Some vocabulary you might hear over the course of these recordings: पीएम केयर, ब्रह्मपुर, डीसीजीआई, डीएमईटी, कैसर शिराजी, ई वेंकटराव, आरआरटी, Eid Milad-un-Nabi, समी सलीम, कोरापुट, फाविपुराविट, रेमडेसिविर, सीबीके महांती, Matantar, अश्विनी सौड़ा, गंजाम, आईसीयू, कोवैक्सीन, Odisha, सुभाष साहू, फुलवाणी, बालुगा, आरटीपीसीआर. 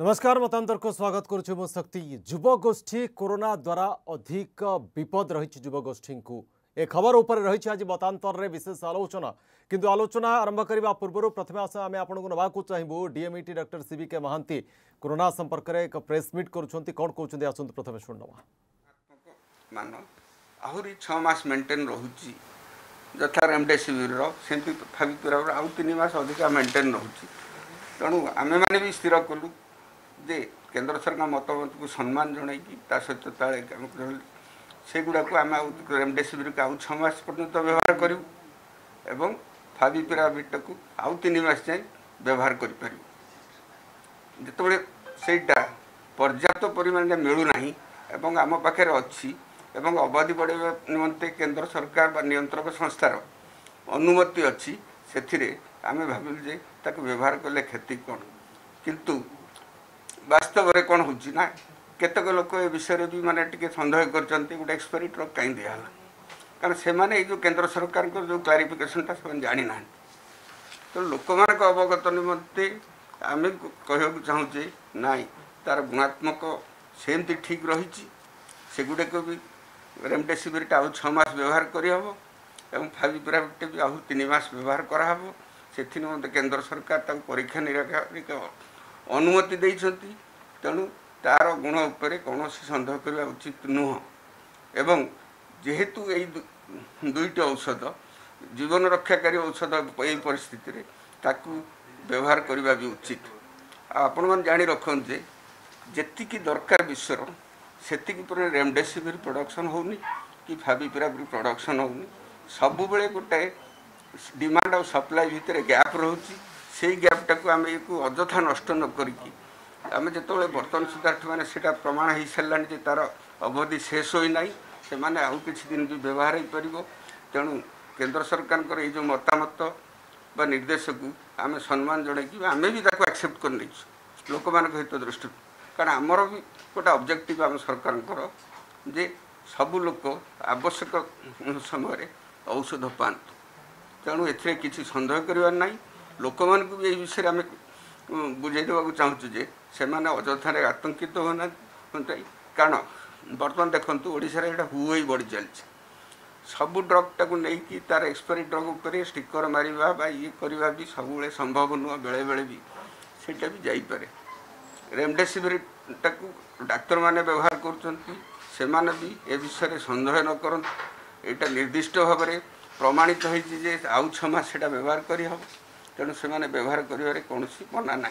नमस्कार मतांतर को स्वागत करुछु मो शक्ति। युवगोष्ठी कोरोना द्वारा अधिक विपद रही युवगोष्ठी को ए खबर उपर रही आज मतांतर रे विशेष आलोचना। किंतु आलोचना आरंभ करबा पूर्व प्रथमे आशा आम आपण को नवाकू चाहिबो डीएमईटी doctor सीबीके महांती corona संपर्क रे एक प्रेस मीट करुछंती कोन कहउछंती आसंत प्रथमे सुननवा मान आहुरी 6 मास मेंटेन रहूची जथा रेमडेसिविर रो सेमती फाविपुरा आउ 3 मास अधिक मेंटेन रहूची। तणु आमे माने भी स्थिर कलु जे केन्द्र सरकार मतमत को सम्मान जनई सहित ताले से गुड़ाक आम रेमडेसिविर को आउ 6 मास पर्यंत व्यवहार करू एवं फाविपुराविट को आउ 3 मास जाए व्यवहार करू। जतबे सेटा पर्याप्त परिमाण मिलू नाही एवं आम पाखे अच्छी एवं अवधि बढ़ावा निम्ते केन्द्र सरकार व नियंत्रक संस्थार अनुमति अच्छी से आम भाविले व्यवहार कले क्षति कौन। किंतु वास्तव में कौन होना केतक लोक ए विषय भी माने टे सन्देह करें एक्सपायरी ट्रक कहीं दिगला कारण से जो केन्द्र सरकार को जो क्लारिफिकेसनटा से जाणी ना तो लोक मान अवगत निम्ते आम कहू चाहूजे नाई तार गुणात्मक सेमती ठीक रही से गुड़ाक भी रेमडेसिविर आउ 6 मास व्यवहार करहब एवं फाविपुराविट भी आउ 3 मास व्यवहार करहब से केन्द्र सरकार तक परीक्षा निरीक्षा अनुमति देइछंती। तेणु तार गुण उपर कौन सन्देह करवा उचित नुह एवं जेहेतु यही दुईट औषध जीवन रक्षाकारी औषध ये परिस्थिति व्यवहार करवा भी उचित। आपण मैंने जाणी रखते जी दरकार विश्वर सेतिक पर रेमडेसिविर प्रोडक्शन होनी कि फाविपुराविट प्रोडक्शन होनी सब बेले गोटे डिमांड और सप्लाई भितर गैप रोची। से गैपटा को आम यू अजथा नष्ट न करके आम जिते बर्तन सुधार मैंने से प्रमाण हो सारे तार अवधि शेष होना से मैंने आउ कि दिन भी व्यवहार हो पार। तेणु केन्द्र सरकार ये जो मतामत व निर्देश को आम सम्मान जन आम भी एक्सेप्ट कर नहीं लोक मान हित दृष्टि कारण आमर भी गोटे ऑब्जेक्टिव आम सरकार जे सबू लोक आवश्यक समय औषध पातु। तेणु ए किसी सन्देह कर ना लोक मानक भी ये विषय आम बुझेदेवा चाहूँ जे से अजथार आतंकित होना कारण बर्तमान देखूँ ओडिशा यहाँ हुई बढ़ी चलती सबू ड्रग्टा को लेकिन तार एक्सपायरी ड्रग उपर स्टिकर मारे ये करवा भी सब संभव नुह बेले बेले भी सेटा भी जापे। रेमडेसिविर टाकू डाक्तर माने व्यवहार करुँच से भी ए विषय सन्देह न कर यहाँ निर्दिष्ट भाव में प्रमाणित होती आउ 6 मास व्यवहार करहब। तेणु से व्यवहार कर कौन मना ना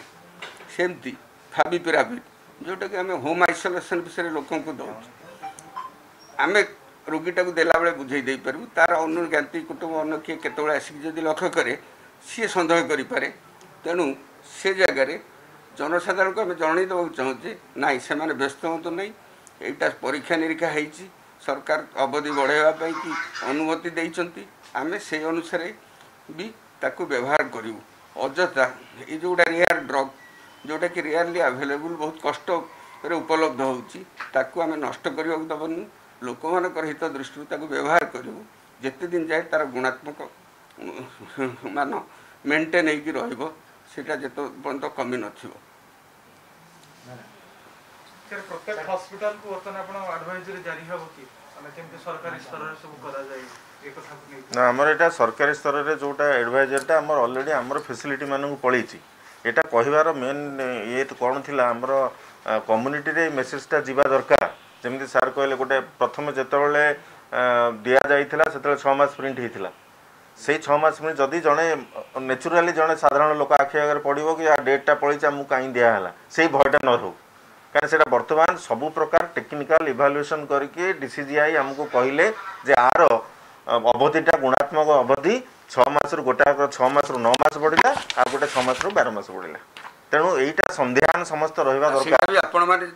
सेमती फाविपुराविट जोटा कि आम होम आइसोलेसन विषय लोक दौर आम रोगीटा को देला बेले बुझे दे पारू तार अन्न ज्ञाति कुटुंब अन्न किए केतबे आसिक लक्ष्य करे सी सन्देह करे। तेणु से जगार जनसाधारण को आम जनईदेव चाहूजे नाई से व्यस्त हूँ ना यहाँ परीक्षा निरीक्षा हो सरकार अवधि बढ़ावाई कि अनुमति देती आम से अनुसार भी ताकू व्यवहार करूँ अजथा ये जोटा रेयर ड्रग जोटा कि रेयरली आभेलेबुल बहुत कष्ट उपलब्ध होती आम नष्ट करवाक दबनु लोक मानक हित दृष्टि व्यवहार करूँ जिते दिन जाए तार गुणात्मक मान मेन्टेन हो पर्यटन कमी न प्रत्येक हॉस्पिटल को एडवाइजरी जारी सरकारी स्तर ना आमर यहाँ सरकारी स्तर में जोटा एडवाइजरटा आम अलरेडी आमर फैसिलिटी मानू पड़ी यहाँ कहार मेन ये कौन थी आमर कम्युनिटी मेसेजटा जावा दरकार जमी सार कहले गोटे प्रथम जितेबाला दि जाता से 6 मास प्रिंट होता से 6 मास प्रिंट जदि जड़े नेचुराली जड़े साधारण लोक आखि आगे पड़ो कि डेटा पड़ी आम कहीं दिहला से भयटा न रो कारण से बर्तमान सबू प्रकार टेक्निकाल इभालुएसन करके डीसीजीआई आमको कहले जे आर अवधिटा गुणात्मक अवधि 6 मास गोटा 6 मास 9 मास बढ़ला आ गोटे 6 मास 12 मास बढ़ला। तेणु एटा संध्यान समस्त रहबा दरकार आपण माने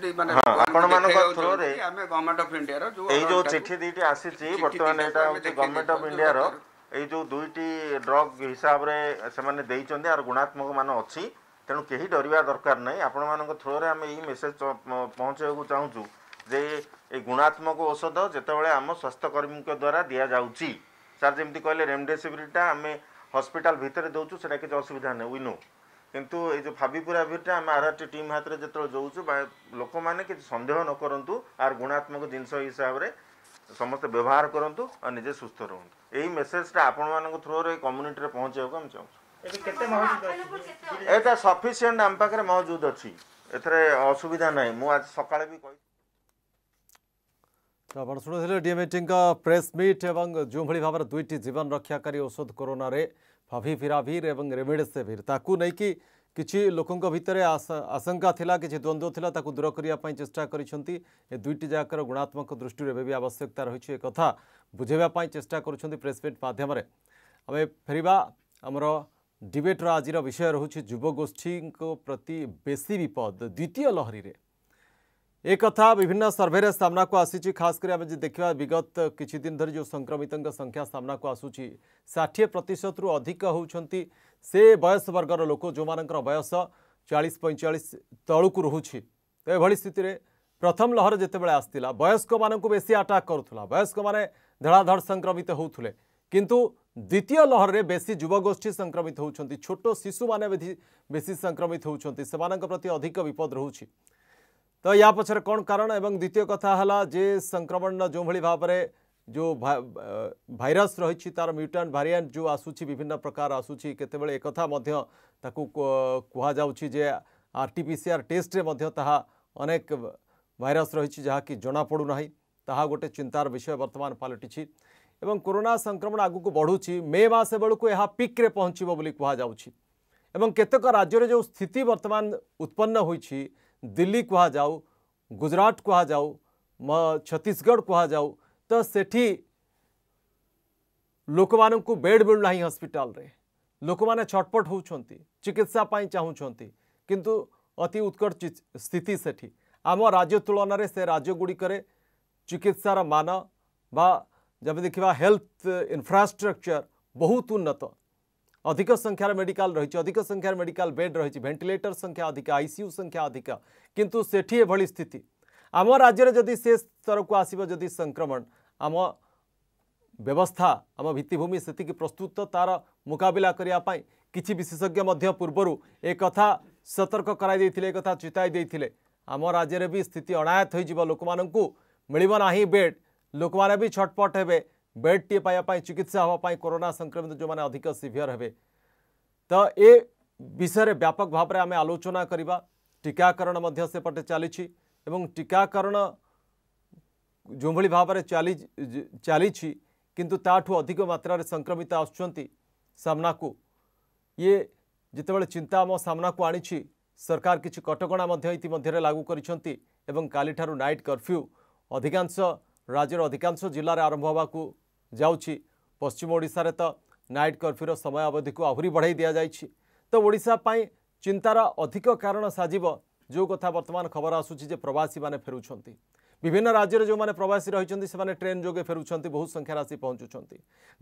आपण माने थ्रो रे आमे गवर्नमेंट ऑफ इंडिया रो जो एई जो चिट्ठी दीटी आसीची बर्तमान एटा गवर्नमेंट ऑफ इंडिया रो एई जो दुईटी ड्रग हिसाब रे से माने देइचोंदी आर गुणात्मक मान अछि। तेणु कहीं डरवा दरकार ना आपण मान थ्रो रे आम यही मेसेज पहुँचाइबा चाहूँ जे ये गुणात्मक औषध जितेबाला आम स्वास्थ्यकर्मी द्वारा दि जाऊँगी सार जमी कहले रेमडेसिविर आम हस्पिटाल भितर दौचु से किसी असुविधा ना वी नो किंतु ये जो भावीपुरा भीटा आम आरआरटी टीम हाथ में जो जोचु लोक मैंने कि सन्देह न करूँ आर गुणात्मक जिनस हिसाब से समस्त व्यवहार करूँ और निजे सुस्थ रुहतु। यही मेसेजटा आपण थ्रो रे कम्युनिटी पहुँचा आम चाहूँ। एटा सफिशिएंट आम पाखे मौजूद अच्छी एथरे असुविधा नहीं। मु आज सकाळे भी कही तो आप शुणुले डीएमएटी प्रेस मिट और जो भाई भाव दुईट जीवन रक्षाकारी औषध कोरोना रे फाभिपिराभिर एवं रेमडेसिविर ताकू नहीं कि किसी लोकों भितर आशंका थिला कि द्वंद्व थिला ताकू दूर करने चेष्टा करिसेंती। ए दुईट जाकर गुणात्मक दृष्टि रे भी आवश्यकता रही कथा बुझेबा चेष्टा करुछंती प्रेस मिट माध्यम रे। आमे फेरिबा हमर डिबेट रा आजिर विषय रहूछि युवगोष्ठी को प्रति बेसी विपद द्वितीय लहरी रे। एक कथा विभिन्न सर्भे सामना को आसी खास कर देखा विगत किछि दिन धरि जो संक्रमित संख्या सामना को आसूची 60% रु अधिक होउछंती से बयस वर्गर लोक जो मानकर बयस 40-45 तळुक रोची। तो एभली स्थिति रे प्रथम लहर जेतेबेला आस्तिला वयस्क मानकु बेसी अटैक करुथला वयस्क माने धड़ाधड़ संक्रमित होउथले किंतु द्वितीय लहर रे बेसी युवगोष्ठी संक्रमित होउछंती छोटो शिशु माने बेसी संक्रमित होउछंती सेमानक प्रति अधिक विपद रोची। तो या पछर कौन कारण एवं द्वितीय कथा हला जे संक्रमण जो भली भाव रे जो भाइरस रही तार म्यूटेंट भारिएंट जो आसूची विभिन्न प्रकार आसूची केतेबेले एकथा मध्य ताकू कुहा जाउची जे आरटीपीसीआर टेस्ट रे मध्य ताहा अनेक भाइरस रही जहा कि जना पडु नाही ताहा गोटे चिंतार विषय वर्तमान पलटिछि। एवं कोरोना संक्रमण आगुक बढ़ुची मे मास बेलू यह पिक्रे पहुँचब बोली कुहा जाउची। एवं केतक राज्य जो स्थिति वर्तमान उत्पन्न होईछि दिल्ली कहा जाऊ गुजरात कहा जाऊ छत्तीसगढ़ कहा जाऊ तो सेठी लोक मान को बेड मिलूना हस्पिटाल रे लोक मैंने छटपट होती चिकित्सा चाहूँगी किंतु अति उत्कट स्थिति सेठी। आम राज्य तुलन में से राज्यगुड़िक चिकित्सार मान बा जब देखा हेल्थ इंफ्रास्ट्रक्चर बहुत उन्नत अधिक संख्यार मेडिकल रही अधिक संख्यार मेडिकल बेड रही वेंटिलेटर संख्या अधिक आईसीयू संख्या अधिक किंतु सेठी एभली स्थिति आम राज्य में जदि से स्तर को आसीबो जदि संक्रमण आम व्यवस्था आम भित्तिभूमि सेति कि प्रस्तुत तार मुकाबला करिया पाई किछि विशेषज्ञ मध्य पूर्वरु एक कथा सतर्क कराई दैथिले एक कथा चिताई दैथिले। आम राज्य में भी स्थिति अनायत होइ जिवो लोक माननकु मिलिबो नाही बेड लोक माने भी छटपट हेबे बेड टी पाया चिकित्सा होगा कोरोना संक्रमित जो माने अधिक सीवियर हे। तो ये विषय रे व्यापक भाव रे आमे आलोचना करवा टीकाकरण मध्य से पटे चली टीकाकरण जो भली भाव रे चली किंतु ताठू अधिक मात्रा रे संक्रमित आछंती सामना को ये जितेबेले चिंता आम सामना को आनी सरकार किछि कटकणा मध्य इतिमध्ये लागू करिसेंती एवं काली ठारू नाइट कर्फ्यू अधिकांश राज्यर अधिकांश जिले में आरंभ होगा जाऊँगी। पश्चिम ओडिशा रे तो नाइट कर्फ्यूर समय अवधि को आहरी बढ़ाई दि जाएगी तो ओडिशा पाई चिंतार अधिक कारण साजिब जो कथा वर्तमान खबर आसूची प्रवासी माने फेरुछंती विभिन्न राज्य में जो माने प्रवासी रही से ट्रेन जोगे फेरुछंती बहुत संख्यार आसी पहुँचुंट।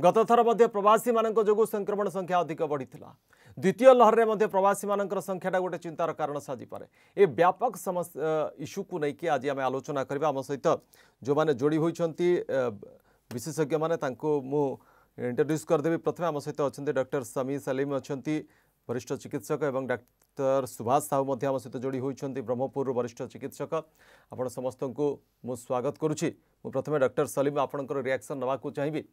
गत थर मध्य प्रवासी मानक जोगु संक्रमण संख्या अधिक बढ़ी द्वितीय लहर रे मध्य प्रवासी मानकर संख्याटा गोटे चिंतार कारण साजिपे। ए व्यापक समस्या इश्यू को लेकिन आज आम आलोचना करवा आम सहित जो माने जोड़ी होती विशेषज्ञ मैंने मु इंट्रोड्यूस करदेवी। प्रथम आम सहित अच्छा डॉक्टर समी सलीम अच्छा वरिष्ठ चिकित्सक एवं डॉक्टर सुभाष साहू आम सहित जोड़ी होती ब्रह्मपुर वरिष्ठ चिकित्सक आपण समस्त को मु स्वागत करुच्ची। प्रथम डॉक्टर सलीम आपणकर रिएक्शन नवाक चाहिए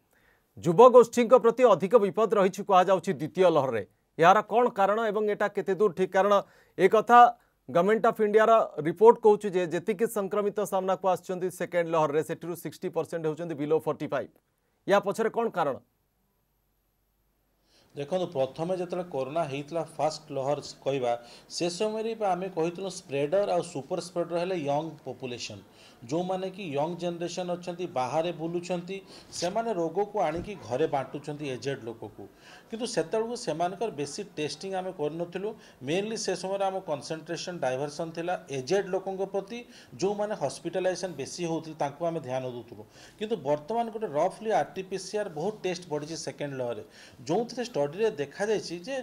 युवगोष्ठी प्रति अधिक विपद रही कहुच्च द्वितीय लहर में यार कौन कारण एवं एटा केते दूर ठीक कारण एक कथा गवर्नमेंट ऑफ इंडिया रा रिपोर्ट कहूँ जे जेतिक संक्रमित सामना को आसछंती सेकेंड लहर रे सेटिरु 60% होचंती बिलो 45 या पछरे कौन कारण देखो। प्रथम जो कोरोना होता फास्ट लहर कहवा से समय आम कही स्प्रेडर और सुपर स्प्रेडर है यंग पॉपुलेशन जो माने कि यंग जनरेशन अच्छा बाहर बुलूँ से रोग को आणिकी घरे बांटुं एजेड लोक को कितु से बेसी टेस्टिंग आम करूँ मेनली से समय आम कंसंट्रेशन डायवर्सन थिला एजेड लोक प्रति जो माने हॉस्पिटलाइजेशन बेसी होता आम ध्यान दूँ कि बर्तमान गोटे रफली आरटीपीसीआर बहुत टेस्ट बढ़ी सेकेंड लहर जो स्टडी देखा जे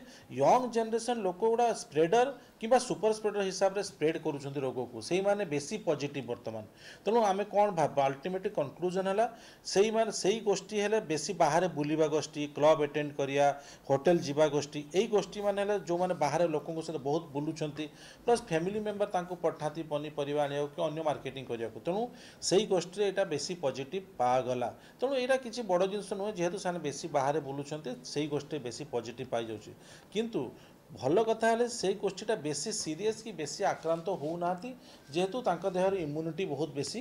यंग जनरेशन लोक गुड़ा स्प्रेडर किंबा सुपर स्प्रेडर हिसाब से स्प्रेड करुँच रोग को से माने बेसी पॉजिटिव बर्तमान। तेणु आम कौन भाव अल्टिमेट कंक्लूजन है से गोष्ठी है बेसी बाहर बुलवा गोष्ठी क्लब एटेंड करिया होटेल जीवा गोष्ठी यही गोष्ठी मैंने जो मैंने बाहर लोकों सहित बहुत बुलूँ प्लस फैमिली मेम्बर तांको पठाती पनीपरिया अन्य मार्केटिंग करिया। तेणु से गोष्ठी यहाँ बेसी पॉजिटिव पागला। तेणु यहाँ किसी बड़ जिनस नुहे जेहेतु से बेसी बाहर बुलूँ से गोष्ठी बेसी पॉजिटिव पाई जाउछि। किंतु भल कथा है से गोष्ठीटा बेसी सीरीयस कि बेसी आक्रांत होना जेहेतु तांका देहर इम्यूनिटी बहुत बेसी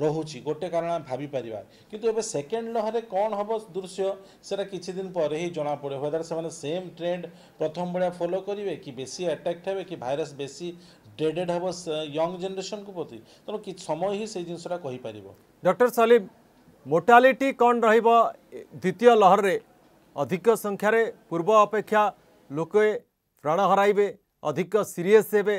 रोचे गोटे कारण आम भाई किंतु एबे सेकेंड लहर कौन हम दृश्य से किसी दिन पर ही जना पड़े वेदर से सेम ट्रेंड प्रथम भाया फॉलो करेंगे कि बेसी अटैक्ट हे कि भाइरस बेसी डेडेड हम यंग जेनरेशन को प्रति। तेणु कि समय ही से जिनसा कहीपर। डॉक्टर सलीम मोर्टालिटी कौन द्वितीय लहर रे अधिक संख्या रे पूर्व अपेक्षा लोके प्राण हराइबे अधिक सीरीयस हेबे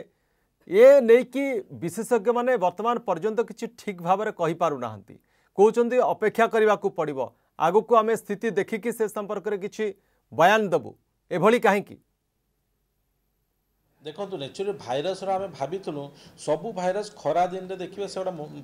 ये नहीं कि विशेषज्ञ माने वर्तमान पर्यंत किसी ठीक भाव में कही पारु नाहंती कहउचंदी अपेक्षा करने को पड़ो आगु को आमे स्थिति देखिकी से संपर्क रे किसी बयान दबु एभली काहेकी। देखो नेचुरली भाइरस आम भावलु सबू भाइरस खरा दिन में देखिए से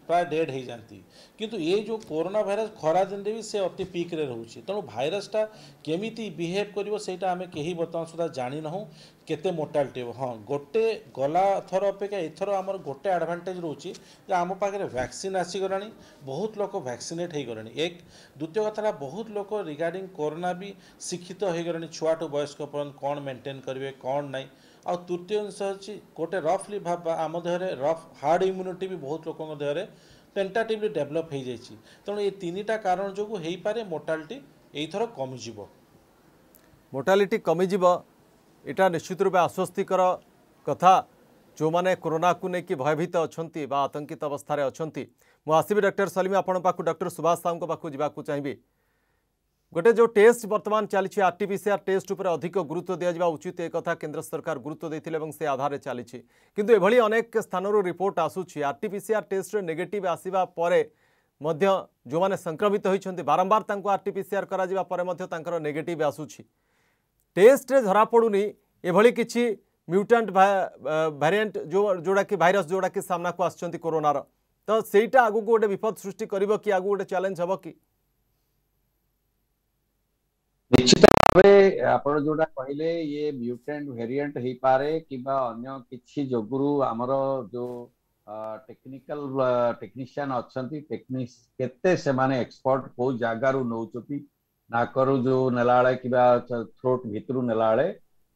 प्राय डेड हो जाती किंतु ये जो कोरोना भाइरस खरा दिन में भी से अति पिक रे रोचे। तेणु भाइरसटा केमिति बिहेव करिवो सेटा आमे केही बर्तमान सुधा जानी नहुं केते मोर्टालिटी हो। हाँ गोटे गला थर अपेक्षा एथर आमर गोटे आडभांटेज रोचे जे आम पाखे वैक्सीन आसीगलानी बहुत लोक वैक्सीनेट हो गले। एक द्वितीय कथा बहुत लोक रिगार्डिंग कोरोना भी शिक्षित हो गले छुआ टू वयस्क पर्यंत कौन मेन्टेन करेंगे कौन नाई। आ तृतीय अंश अच्छी गोटे रफ्ली भाव आम देहर रफ हार्ड इम्यूनिटी भी बहुत लोकों देहर टेंटाटिवली डेभलप हो जाएगी। तेणु ये तीन टा कारण जो हो पारे मोर्टालिटी एथर कमिज मोर्टालिटी कमिज इटा निश्चित रूपे आश्वस्तिकर कथा जो माने कोरोना को लेकिन भयभीत अछंती बा आतंकित अवस्था रे अछंती। मु आसीबी डॉक्टर सलीम आपण पाकु डॉक्टर सुभाष साहू पाकु जिबाकु चाहिबी। गोटे जो टेस्ट वर्तमान चली आरटीपीसीआर टेस्ट उपर अधिक गुरुत्व दिया जावा उचित एक कथा केंद्र सरकार गुरुत्व देथिले एवं से आधार रे चली किंतु एभली अनेक स्थानरो रिपोर्ट आसुछि आरटीपीसीआर टेस्ट रे नेगेटिव आसीबा परे मध्य जो माने संक्रमित होइछंती बारंबार तांको आरटीपीसीआर करा जावा परे मध्य तांकर नेगेटिव आसुछि टेस्ट रे धरा पड़ुनी एभली किछि म्यूटेंट वेरिएंट जोड़ा कि भाइरस जोड़ा कि सामना को आछंती कोरोनार तो सेटा आगु गोटे विपद सृष्टि करिवो कि आगु गोटे चैलेंज हबो कि निश्चित भावे आपण जोड़ा कहले ये म्यूटेंट वेरिएंट हे पारे किबा अन्य किछि जोगुरु हमरो जो टेक्निकल टेक्नीशियन अछंती टेक्निक्स केते से माने एक्सपर्ट को जागारु नउचती नाकरू जो नेलाळे किबा थ्रोट भितरू नेलाळे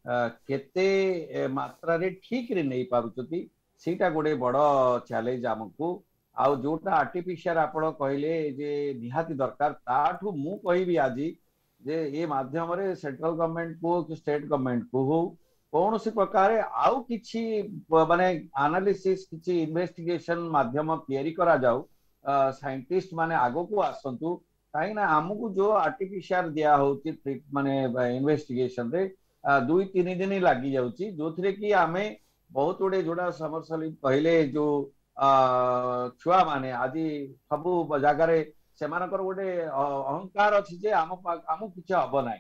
केते मात्रा रे ठीक रे नै पारुचती सीटा गोडे बडो चैलेंज हमकु आउ जोटा आर्टिफिशियल आपण कहले जे निहाती दरकार ताठू मु कहिबी आजी जे ये माध्यम सेंट्रल गवर्नमेंट को कि स्टेट गवर्नमेंट को हो कौन सी प्रकार आउ किसी माने एनालिसिस किसी इन्वेस्टिगेशन माध्यम तैयारी करा जाऊ साइंटिस्ट माने आगो को आसंतु कहीं ना आमको जो आर्टिफिशियल दिया होती माने इन्वेस्टिगेशन रे दुई तीन दिन लगी जाऊँगी जो थे कि आम बहुत गुड़े जोड़ा समरसली कहले जो छुआ माने आज सबू जगार से गोटे अहंकार अच्छी जे आम कि हम ना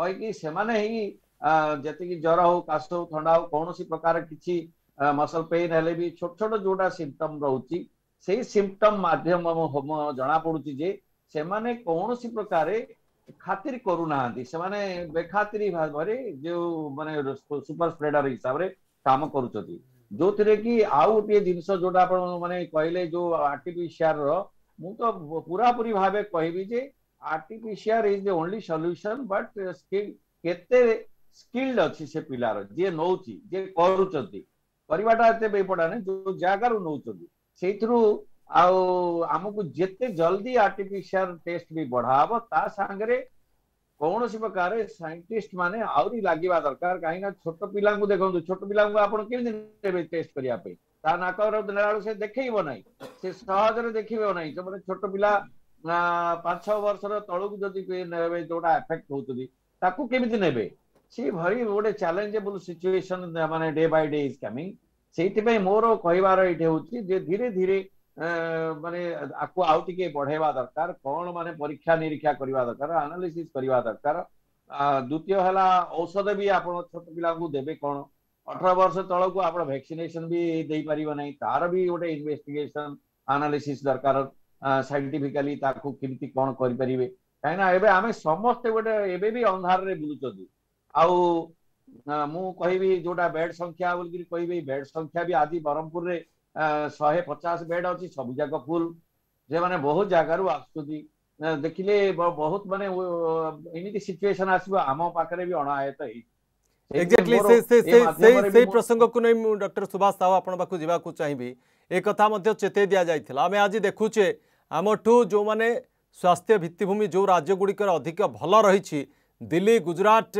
कहीकि से जी ज्वर हो काश हो थंडा हो कौन सी प्रकार किसी मसल पेन हेले भी छोट छोट जोटा सिम्पटम रोचे से सिम्पटम मध्यम जना पड़ुची जे से कौन सी प्रकार खातिर करूना से बेखातिर भाव जो माने सुपर स्प्रेडर हिसाब से काम कर जो थे कि आउ गोटे जिनस जोटा माने कहले जो आर्टिफिशियल मु तो पूरापूरी भाव कहबी जे artificial is the only solution but skill केते स्किल्ड अछि से पिलार जे नौची जे करूचंती परिवाटा एते बेपडा ने जो जागारु नौचंती सेथरु आ हमकु जेते जल्दी आर्टिफिशियल टेस्ट भी बढ़ाबो ता सांगरे कोनोसी प्रकार साइंटिस्ट माने आउरी लागिबा दरकार काहे ना छोट पिलां को देखो छोट पिलां को आपण केने टेस्ट करिया पे ता नाक से देखो ना से सहजरे देखो ना जो मैंने छोट पिला 5-6 वर्ष तौक जदि जोटा एफेक्ट होमि ने भारी गोटे चैलेंजेबल सिचुएशन माने day by day is coming से मोर कहबार ये हूँ धीरे धीरे माने आपको आउ टे बढ़ेवा दरकार कौन माने परीक्षा निरीक्षा करवा दरकार एनालिसिस करवा दरकार द्वितीय है औषध भी आप छोट पिला देवे कौन 18 वर्ष तल को आप भैक्सीनेसन भी दे पार ना तार भी गोटे इन्वेस्टिगेशन आनालीसीस् दरकार सैंटिफिकाली कमी कौन करें कहीं आम समस्ते गोटे एवं भी अंधार में बुलूँ आउ मु कहि जोटा बेड संख्या बोल कहि बेड संख्या भी आज ब्रह्मपुर रे 150 बेड अच्छी सब जाक फुल जे माने बहुत जगारू आस देखिले बहुत माने एमिति सिचुएशन आसबो आम पाखरे भी अनायत है एग्जैक्टली से से से से प्रसंग को नै डॉक्टर सुभाष साहू आपण बाकू जीवा को चाहिबी ए कथा मध्ये चेते दिया जायथिला आमे आज देखुचे आमठू जो माने स्वास्थ्य भित्तिभूमि जो राज्य गुडिकर अधिक भल रही दिल्ली गुजरात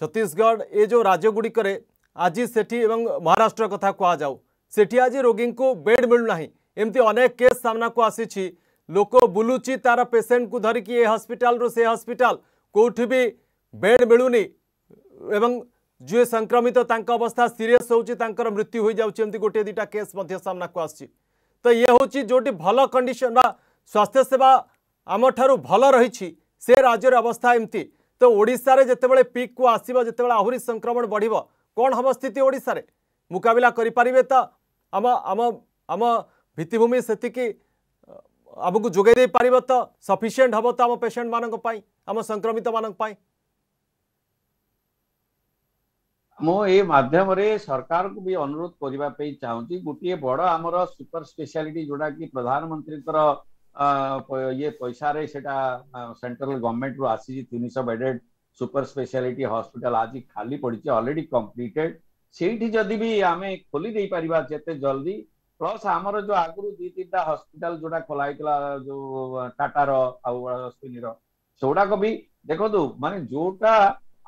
छत्तीसगढ़ ये जो राज्य गुड़िक आज सेठी एवं महाराष्ट्र कथा कहुँ सेठी आज रोगी को बेड मिलूना एमती अनेक केस सामना को आसी लोक बुलूची तार पेसेंट को धरिकी ये हस्पिटाल रो से हस्पिटाल कोठी भी बेड मिलूनी एवं जे संक्रमित तांका अवस्था सीरियस होची तांकर मृत्यु हो जाउची एमती गोटे दिटा केस मध्ये सामना को आसी तो ये होची जोटी भल कंडीशन बा स्वास्थ्य सेवा आम ठारू भल रही से राज्यर अवस्था एमती तो ओडिशा रे जेतेबेले पीक को आसीबा जेतेबेले आहुरी संक्रमण बढ़िबो कोन हम स्थिति ओडिशा रे मुकाबला करि परिबे त आम आम आम भित्तिभूमि सेति कि आबुक जोगे दे परिबो त सफिशिएंट हबो त आम पेशेंट मानक पई आम संक्रमित मानक पई मो ए माध्यम रे सरकार को भी अनुरोध करिबा पे चाहूची गुटिए बड़ हमर सुपर स्पेशलिटी जोडा कि प्रधानमंत्री तर ये पैसा रे सेंट्रल गवर्नमेंट रु आसी 300 बेडेड सुपर स्पेशलिटी हॉस्पिटल आज खाली पड़ी ऑलरेडी कंप्लीटेड सेठी जदि भी आम खोली दे पारिबा जते जल्दी प्लस आमर जो आगुरु दी तीनटा हॉस्पिटल जोड़ा खोलाई जो टाटार अश्विनी सौड़ा को भी देखो माने जोटा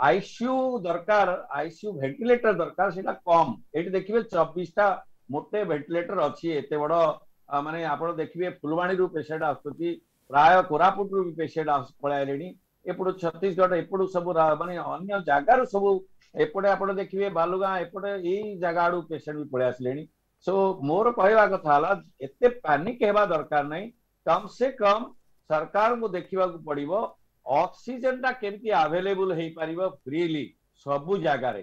आईसीयू दरकार आईसीयू वेंटिलेटर दरकार से कम ये देखिए 24टा मोटे वेंटिलेटर अच्छी एत बड़ माने आप देखिए फुलवाणी रु पेसेंट आसुची प्राय कोरापुट रु भी पेसेंट पलैले एपटू छत्तीसगढ़ एपटू सब मानने अगर जगार सब एपटे आप देखिए बालुगा एपटे यही जगह आड़ पेसेंट भी पलि आसले सो मोर कहवा कथा एत पानिक होगा दरकार ना कम से कम सरकार को देखा पड़ो ऑक्सीजन टा केमती अवेलेबल हो पार फ्रीली सबू जगार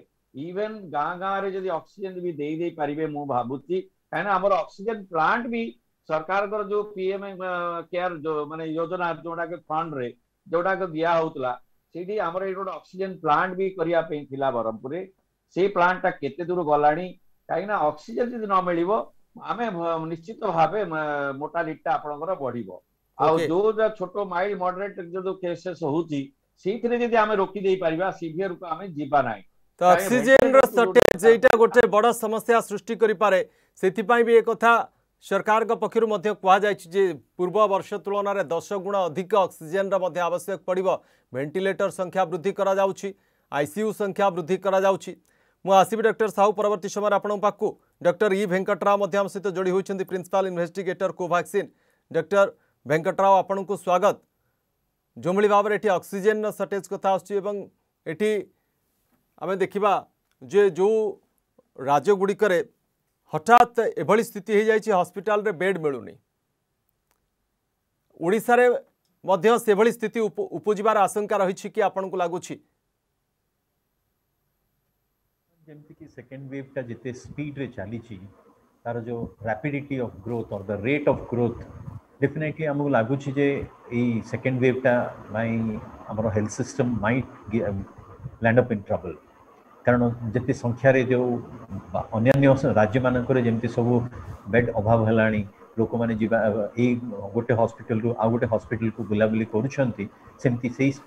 इवेन गाँ गाँव में ऑक्सीजन भी दे पारे मुझे भावुची कहीं आम ऑक्सीजन प्लांट भी सरकार जो पीएम केयर जो माने योजना जोटा फंड रे जोटा दिया होतला से आम गोटे ऑक्सीजन प्लांट भी करने थिला ब्रह्मपुर से प्लांट टा केते दूर गलानी कहीं ऑक्सीजन जब न मिल आम निश्चित भाव मोर्टालिटी आपर बढ़ो जो छोट माइल्ड मॉडरेट जो केसेस होती से आम रोकी दे पार सीवियर को आम जीवा ना तो ऑक्सीजन शॉर्टेज एटा गोटे बड़ समस्या सृष्टि करि पारे सेथिपाई भी एक कथा सरकार का पक्षरु मध्ये कहा जाय जे पूर्व वर्ष तुलन रे 10 गुणा अधिक ऑक्सीजन रा मध्ये आवश्यक पड़िबो वेंटिलेटर संख्या वृद्धि करा जाउची आईसीयू संख्या वृद्धि करा जाउची मु आसीबी डॉक्टर साहू परवर्ती समय आपन पाकू डॉक्टर ई वेंकटराव मध्ये हम सहित जोड़ी होइछन्ती principal investigator कोवैक्सीन doctor Venkatrao आपन को स्वागत जोमली बाबर एठी ऑक्सीजन शॉर्टेज कथा आछी एवं एठी आमे देखिबा जे जो राज्य गुड़िक हठात एभली स्थिति हो जाए हॉस्पिटल रे बेड मिलूनी ओडिशा रे मध्य सेभली स्थिति उपजिबार आशंका रही कि आपन को लागुछि जेमति कि सेकेंड वेव टा जिते स्पीड रे चली तार जो रैपिडिटी ऑफ ग्रोथ और the rate of growth definitely हमको लागुछि जे ए सेकेंड वेव टा माई हमरो health system might land up in trouble कारण जिते संख्यार जो अन्य राज्य मानक जमी सबू बेड अभाव है लोक मैंने गोटे हॉस्पिटल रू आ गोटे हॉस्पिटल को बुलाबुली करमती से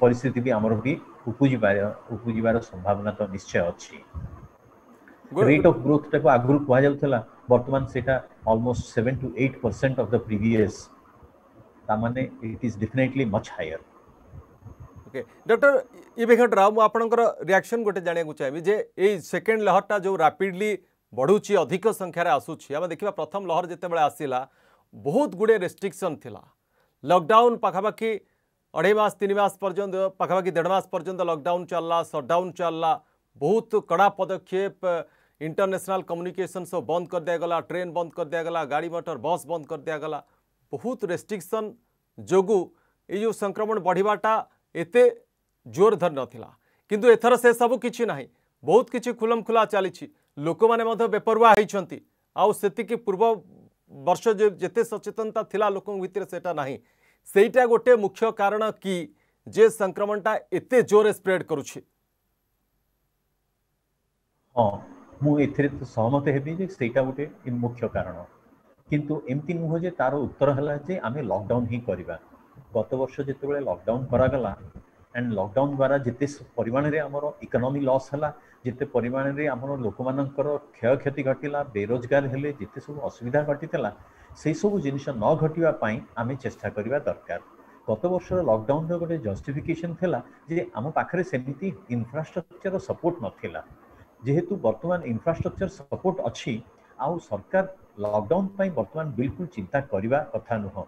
परिस्थिति भी आमर भी उपजीवार संभावना तो निश्चय अच्छी रेट ऑफ ग्रोथ टाइम आगुरी कहुला बर्तमान से almost 7 to 8% of the previous ताने it is definitely much higher okay doctor ई वेंकटराव मु आपनकर रिएक्शन गोटे जाने को चाहिए जे ए सेकेंड लहर टा जो रैपिडली बढ़ुची अधिक संख्यार आसूची आम देखा प्रथम लहर जितेबाला आसला बहुत गुड़े रेस्ट्रिक्शन थिला लॉकडाउन पखापाखि 2.5 मास 3 मास पर्यंत पखापाखि 1.5 मास पर्यंत लॉकडाउन चलला सटडाउन चलला बहुत कड़ा पदक्षेप इंटरनेशनल कम्युनिकेशन सब बंद कर दिगला ट्रेन बंद कर दिगला गाड़ी मोटर बस बंद कर दिगला बहुत रेस्ट्रिक्शन जोगु ये जो संक्रमण बढ़ाटा एते जोर धर नथिला किंतु एथर से सब किछि नाही बहुत किसी खुलमखुला चली लोक मैंने बेपरुआ होती आती पूर्व वर्ष जिते सचेतनता थिला लोक भितर सेटा ना सेटा गोटे मुख्य कारण कि जे संक्रमणटा एते जोरे स्प्रेड करुछे। हाँ मुझे तो सहमत हेबी सेटा गोटे मुख्य कारण किंतु एमती नुह जे तार उत्तर है जे आमे लॉकडाउन ही करवा गत वर्ष जिते लॉकडाउन करागला एंड लॉकडाउन द्वारा जिते परिमाण रे आमर इकोनॉमी लॉस हला जिते परिमाण रे आमर लोक मानकर क्षय क्षति घटिला बेरोजगार हेले जिते सब असुविधा घटीला से सब जिनिष न घटिबा पई आमे चेष्टा करबा दरकार। गत वर्ष लॉकडाउन रो गोटे जस्टिफिकेशन थिला जे आम पाखरे सेमिति इंफ्रास्ट्रक्चर सपोर्ट नथिला जेहेतु वर्तमान इंफ्रास्ट्रक्चर सपोर्ट अछि आउ सरकार लॉकडाउन पर वर्तमान बिल्कुल चिंता करवा कथा नुह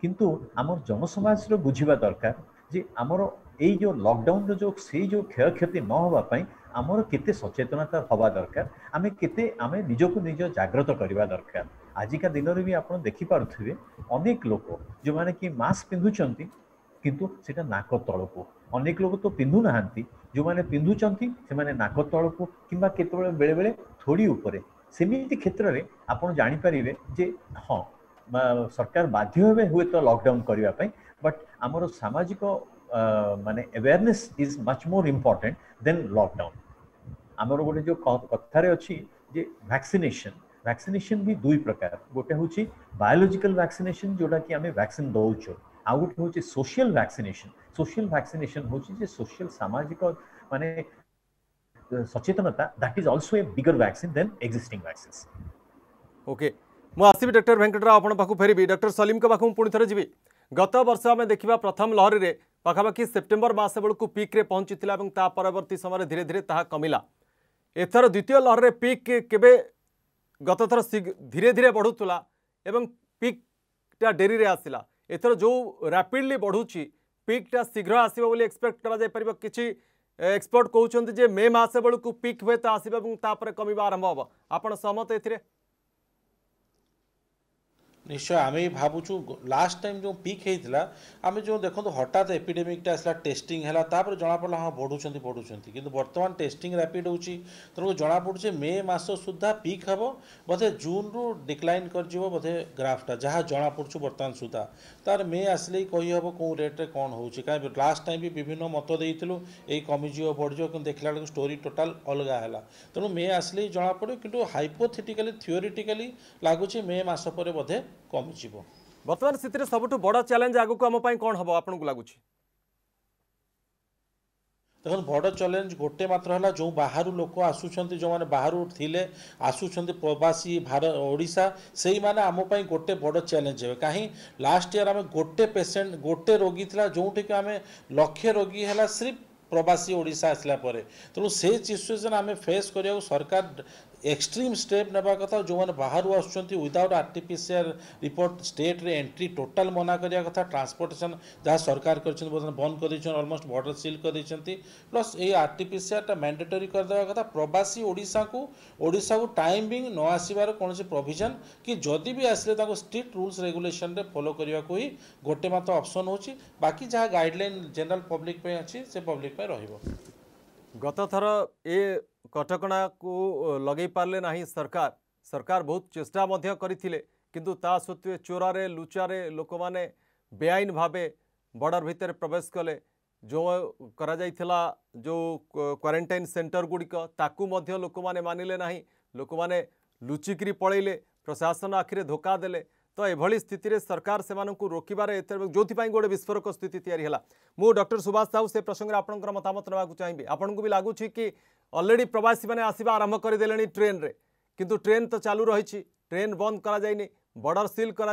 किंतु आम जनसमाज बुझा दरकार जे आमर एई जो लॉकडाउन रो जो से जो क्षय क्षति न होबा पई आमर केते सचेतनता होबा दरकार आमे केते आमे निजको निज जागृत करवा दरकार। आजिका दिन में भी आप देखी पारे अनेक लोक जो मैंने कि मास्क पिंधुंट किंतु सेटा नाक तलको अनेक लोग तो पिंधु ना जो मैंने पिंधुंट से नाक तलको कि बेले बेले थोड़ी उपर सेमती क्षेत्र में आप जापर जे हाँ सरकार बाध्य हुए तो लॉकडाउन करने बट आमर सामाजिक माने awareness is much more important than lockdown. आमर गोटे जो कथार अच्छी जे वैक्सीनेशन वैक्सीनेशन भी दुई प्रकार गोटे हूँ बायोलॉजिकल वैक्सीनेशन जोटा कि आम वैक्सीन दौचु आ गोटे हूँ सोशल वैक्सीनेशन। सोशल वैक्सीनेशन हूँ सोशल सामाजिक माने सचेतनता that is also a bigger vaccine than existing vaccines. Okay मु आसबी डॉक्टर वेंकटराव आपन पाखु फेरबी डॉक्टर सलीम का पाखु पुणी थरे जीवी गत वर्ष आम देखा प्रथम लहर में पखापाखि सेप्टेम्बर मास बेलू पिक्रे पहुंची और ता परवर्ती समय धीरे धीरे ताहा कमिला एथर द्वितीय लहर में पिक् के गत थर धीरे धीरे बढ़ुला एवं पिकटा डेरी रे आसला एथर जो रैपिडली बढ़ुची पिकटा शीघ्र आसो बोली एक्सपेक्ट कर किसी एक्सपर्ट कहते जे मे मास बेलू पिक हुए तो आसपर कम आरंभ हम आपड़ सहमत ए निश्चय आम भावुँ लास्ट टाइम जो पिक होता आम जो देखो हठात एपिडेमिकटा आसला टेस्टिंग है जनापड़ा हाँ बढ़ुं बढ़ुं कि बर्तमान टेस्टिंग रैपिड हो तेणु जनापड़े मे मस सुधा पिक हे बोधे जून रु डिक्लाइन कर बोधे ग्राफ्टा जहाँ जनापड़ू बर्तमान सुधा तार मे आसले कही हे कौ रेट्रे कौन हो लास्ट टाइम भी विभिन्न मत देलु यही कमिज बढ़ कि देखला बेलू स्टोरी टोटाल अलग है तेणु मे आसले जनापड़े कि हाइपोथेटिकली थियोरिटिकली लगुच मे मस पर बोधे वर्तमान स्थित सबुठ बड़ा चैलेंज आगु को हम पाई कौन हम आपन को लागुची देखो बड़ चैलेंज गोटे मात्र है जो बाहर लोक आसुंच जो मैंने बाहर थे आसुंच प्रवासी भारत ओडिशा से आम गोटे बड़ चैलेंज है कहीं लास्ट ईयर आम गोटे पेसेंट गोटे रोगी था जोटि आम लक्षे रोगी है सिर्फ प्रवासी ओडिशा आसला तेणु से सिचुएसन आम फेस करिया सरकार एक्सट्रीम स्टेप नेबा कथा जो मैंने बाहर आसुँच विदाउट आरटीपीसीआर रिपोर्ट स्टेट रे एंट्री टोटाल मना करिया कथा ट्रांसपोर्टेशन जहाँ सरकार कर बंद कर अलमोस्ट बॉर्डर सील कर प्लस ये आरटीपीसीआर मैंडेटरी करदेवा कथा प्रवासी ओडिशा को टाइम भी न आसबार कौन प्रोविजन कि जदि भी आसले स्ट्रिक्ट रूल्स रेगुलेशन रे फॉलो करने को ही गोटे मात्र ऑप्शन होची बाकी जहाँ गाइडलाइन जनरल पब्लिक पे अच्छी से पब्लिक पे रहिबो। गत थर ए कटकणा को लगे पारे ना सरकार सरकार बहुत चेष्टा करते किंतु ता सत्वे चोरारे लुचारे लोक मैंने बेआईन भाव बॉर्डर भितर प्रवेश कले जो करा जाइथिला जो क्वारंटाइन सेंटर गुड़िक ताकू मध्य लोक मैंने मानिले ना लोक मैंने लुचिकी पलैले प्रशासन आखिरे धोखा देले तो एभली स्थित सरकार से रोकबार जो गोटे विस्फोरक स्थिति या मु डॉक्टर सुभाष साहू से प्रसंग में आपंकर मतामत ना चाहिए आपन को भी लगुच कि ऑलरेडी प्रवासी मैंने आसवा आरंभ करदे ट्रेन रे किंतु ट्रेन तो चालू रही ट्रेन बंद कर बॉर्डर सील कर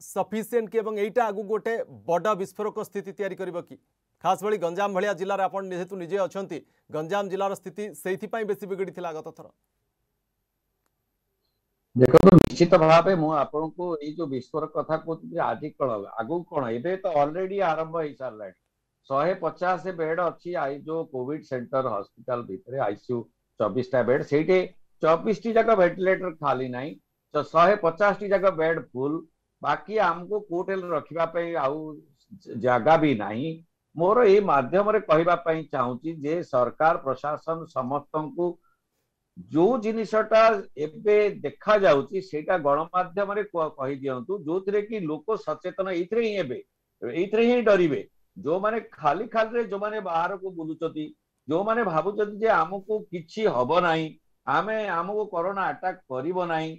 सफिशिएंट कि यहाँ आगू गोटे बड़ विस्फोरक स्थिति तैयारी कर कि खास भाई गंजाम भाया जिले आप जेहेतु निजे अच्छा गंजाम जिलार स्थिति से बेसी बिगड़ी था गत थर देखो निश्चित भाव मु आपन को ये जो विस्फोरक कथा कहते आज कौन आगु कौन ये तो ऑलरेडी आरंभ हो सारे 150 बेड अच्छी आई जो कोविड सेंटर हॉस्पिटल भीतर आईसीयू 24टा बेड से 24 टी जगह वेंटिलेटर खाली ना तो 150 टी जगह बेड फुल बाकी आमको कोटेल रखा आउ जगह भी ना मोर ए माध्यम रे कहिबा पई चाहूची जे सरकार प्रशासन समस्तन को जो जिनिसटा एबे देखा जाउची सेटा गणमाध्यम रे कहि दियंतु जोथिरे कि लोक सचेतन एथिरे ही डरिबे। जो माने खाली रे जो माने बाहर को बुलुचती जो माने भाबुचती जे हमको किछि हबो नाही आमे हमको कोरोना अटैक करिवो नाही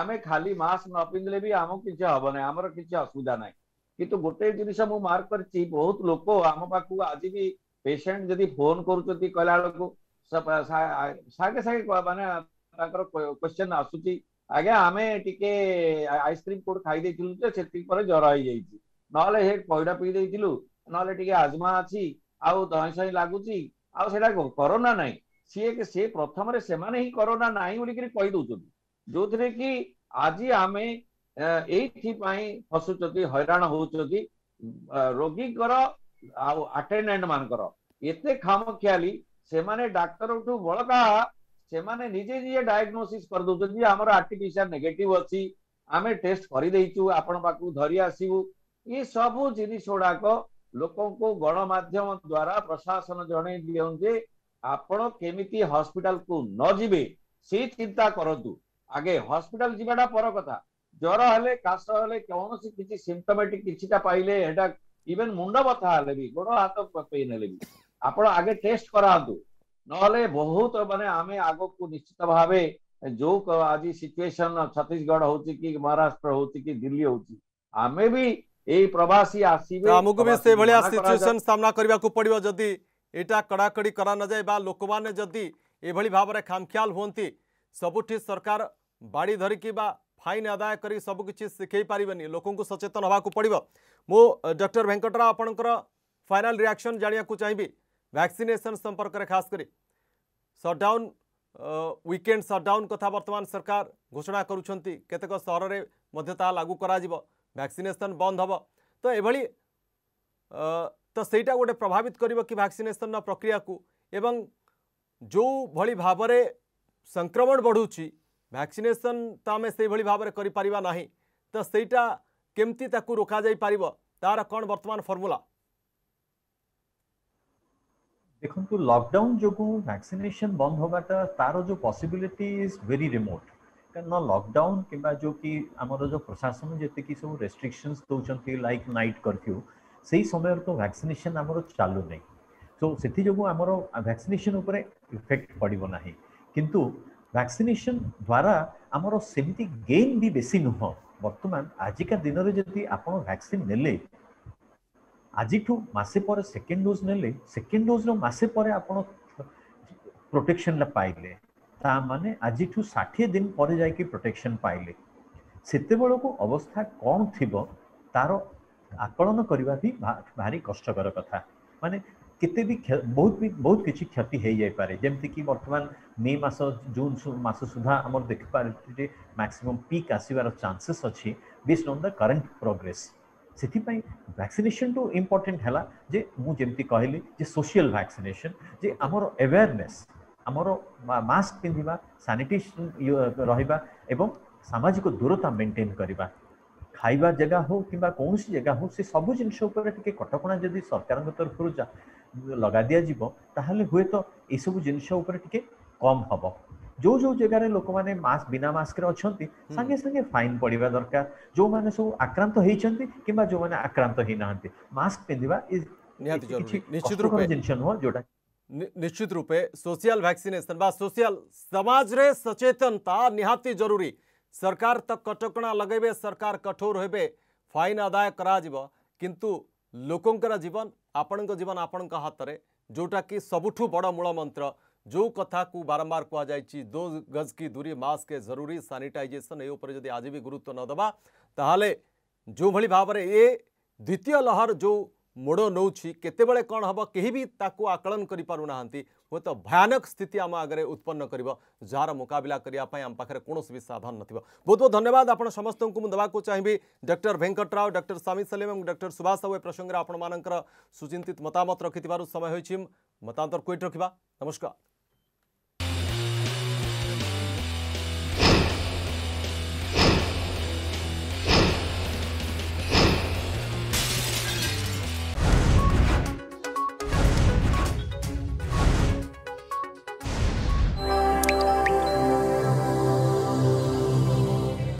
आमे खाली मास्क न पिंदले भी हमको किछि हबो नाही हमर किछि असुविधा नाही। किंतु गोटे जिनिस मु मार्क करछि बहुत लोक आम पाखु आज भी पेशेंट जदी फोन करूचती कहला लोक सागे सागे माने ताकर क्वेश्चन आसुची आज्ञा आमे टिके आइसक्रीम कोड खाई देथिलु जे सेति पर जरा होई जाईची नले हे पैडा पी देथिलु नले टिके आजमा अछि आउ दहसई लागुची आउ सेटा कोरोना नाही से प्रथम रे से माने ही कोरोना नाही बोली कहि दउचुदी जोथरे कि आजि आमे एथि पई फसुचती हैरान होउचती रोगी कर आउ अटेंडेंट मान कर एते खामखियाली से माने डाक्टर उठू बड़का से माने निजे निजे डायग्नोसिस कर दउचती हमर आर्टिफिशियल नेगेटिव अछि आमे टेस्ट करि दैचू आपण बाकू धरि आसीबू। ये सब जिनिस उड़ाक लोकों को गणमाध्यम द्वारा प्रशासन जणे दियौ जे आपण केमिति हॉस्पिटल को न जीवे से चिंता करतु आगे हॉस्पिटल जीवाटा पर कथा ज्वर हेले काश हेले कौन सी किछि सिम्पटोमेटिक किछिटा पाइले एटा इवन मुंड बथा हेले भी गोड़ हाथ पेन हेले भी आपण आगे टेस्ट करातु नहले बहुत माने आमे आगो को निश्चित भावे जो आज सिचुएशन छत्तीसगढ़ होची कि महाराष्ट्र होची कि दिल्ली होची आमे भी ए प्रवासी आसीबे हमकु भी से भलिया सिचुएशन सामना करबा को पड़िबो जदी एटा कड़ाकड़ी करा न जाय बा लोक माने जदी ए भली भाव रे खामख्याल होंती सबुठी सरकार बाड़ी धरि कि बा फाइन आदाय करी सब किछि सिखै पारिबनी लोकन को सचेतन होबा को पड़िबो। मो डॉक्टर वेंकटरा आपनकर फाइनल रिएक्शन जानिया को चाहिए वैक्सीनेशन संपर्क में खास करी सटडाउन वीकेंड सटडाउन कथा वर्तमान सरकार घोषणा करुछंती केतेक शहर रे मध्ये ता लागू करा जिवो वैक्सीनेशन बंद हम तो एभली तो सेटा गोटे प्रभावित करिवो कि वैक्सीनेशन प्रक्रिया को एवं जो भली भाव रे संक्रमण बढ़ुची वैक्सीनेशन तो आम से भाव रे करि परिबा नाही तो सेटा केमती ताकू रोका जाई पारिबो तार कोन वर्तमान फॉर्मूला देखो लॉकडाउन जो वैक्सीनेशन बंद होगाटा तार जो पॉसिबिलिटी इज वेरी रिमोट कहीं लॉकडाउन किंबा जो कि आमर जो प्रशासन जी सब रेस्ट्रिक्शंस दौरान लाइक नाइट कर्फ्यू से ही समय तो वैक्सीनेशन आमर चालू नहीं तो से आमर वैक्सीनेशन उपर इफेक्ट पड़ो ना किंतु वैक्सीनेशन द्वारा आमर सेमती गेन भी बेसी नुह बर्तमान आजिका दिन में जी आप वैक्सीन ने आज मसे पर सेकेंड डोज ने सेकेंड डोज मसे पर आप प्रोटेक्शन पाइले ताने आज 60 दिन पर जा प्रोटेक्शन पाइले सेते बेल को अवस्था कौन थी तार आकलन करवा भी भारी कष्टर कथा माने केते भी बहुत किसी क्षति हो जापे जमती कि बर्तमान मे मस जून मस सुधा आम देखिपारे मैक्सिमम पीक आसवर चांसेस अच्छी based on the current progress से वैक्सीनेशन टू इम्पोर्टेंट है जे मुझे कहली जे सोशल वैक्सीनेशन जे आमर अवेयरनेस आमर मास्क पिंधिबा सैनिटेशन रहिबा एवं सामाजिक दूरता मेंटेन करवा खाइबा जगह हो किंबा कौन सी जगह हो से सब जिनस कटकणा जदि सरकार तरफ लगा दिया दिज्व ताहले हुए तो ये सब जिनस कम हम जो जो जगार लोक मैंने मास्क बिना मास्क रे अछंती संगे संगे फाइन पड़िबा दरकार जो माने सब आक्रांत होइछंती किंबा जो माने आक्रांत होई नाहंती मास्क पिंधिबा इज निहाती जरूरी निश्चित रूप से जिनस हो जोटा निश्चित रूपे सोशल वैक्सीनेशन बा सोशल समाज रे सचेतनता निहाती जरूरी सरकार तक कटकणा लगेबे सरकार कठोर हेबे फाइन आदाय करा जिवो किंतु लोकंकर जीवन आपनक हाथ रे जोटा कि सबुठू बड़ मूल मंत्र जो कथा को बारंबार कह जाइछि 2 गज की दूरी मास्क के जरूरी सैनिटाइजेशन ए ऊपर जदि आज भी गुरुत्व न दबा ताहले जो भली भाव रे ए द्वितीय लहर जो मोड़ नौछि केतेबेले कौन हम कहीं भी ताकू आकलन करि पारु नाहंती हो तो भयानक स्थिति आम आगे उत्पन्न करिवो जार मुकाबला करिया पय आम पाखरे कोनोसी भी साधन नथिबो। बहुत बहुत धन्यवाद आपण समस्त को मु दबा को चाहिबी डॉक्टर वेंकटराव डॉक्टर सामी सलीम एवं डॉक्टर सुभाष साहू ए प्रसंग रे आपण मानकर सुचिंतित मतामत रखितिबारु समय होइछि मतांतर कोइट रखिबा नमस्कार।